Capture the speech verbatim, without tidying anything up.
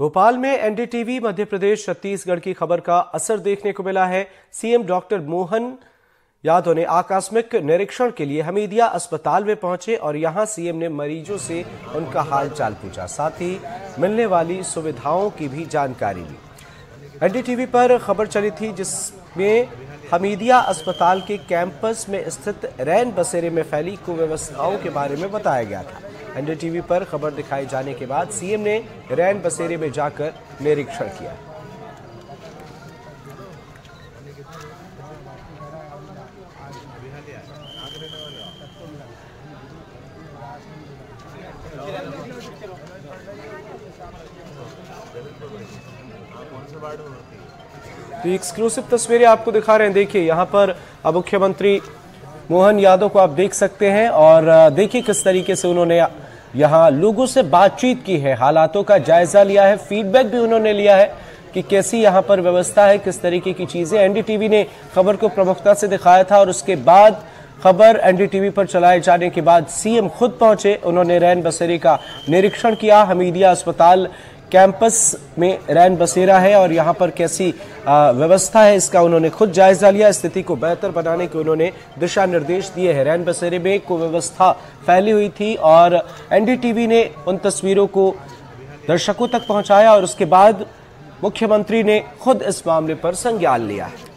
भोपाल में एनडीटीवी मध्य प्रदेश छत्तीसगढ़ की खबर का असर देखने को मिला है। सीएम डॉक्टर मोहन यादव ने आकस्मिक निरीक्षण के लिए हमीदिया अस्पताल में पहुंचे और यहां सीएम ने मरीजों से उनका हालचाल पूछा, साथ ही मिलने वाली सुविधाओं की भी जानकारी ली। एनडीटीवी पर खबर चली थी जिसमें हमीदिया अस्पताल के कैंपस में स्थित रैन बसेरे में फैली कुव्यवस्थाओं के बारे में बताया गया था। एनडीटीवी पर खबर दिखाए जाने के बाद सीएम ने रैन बसेरे में जाकर निरीक्षण किया। तो एक्सक्लूसिव तस्वीरें आपको दिखा रहे हैं। देखिए यहाँ पर अब मुख्यमंत्री मोहन यादव को आप देख सकते हैं और देखिए किस तरीके से उन्होंने यहाँ लोगों से बातचीत की है, हालातों का जायजा लिया है, फीडबैक भी उन्होंने लिया है कि कैसी यहाँ पर व्यवस्था है, किस तरीके की चीजें। एनडीटीवी ने खबर को प्रमुखता से दिखाया था और उसके बाद खबर एनडीटीवी पर चलाए जाने के बाद सीएम खुद पहुंचे। उन्होंने रैन बसेरे का निरीक्षण किया। हमीदिया अस्पताल कैंपस में रैन बसेरा है और यहां पर कैसी व्यवस्था है इसका उन्होंने खुद जायजा लिया। स्थिति को बेहतर बनाने के उन्होंने दिशा निर्देश दिए हैं। रैन बसेरे में कुव्यवस्था फैली हुई थी और एनडीटीवी ने उन तस्वीरों को दर्शकों तक पहुँचाया और उसके बाद मुख्यमंत्री ने खुद इस मामले पर संज्ञान लिया है।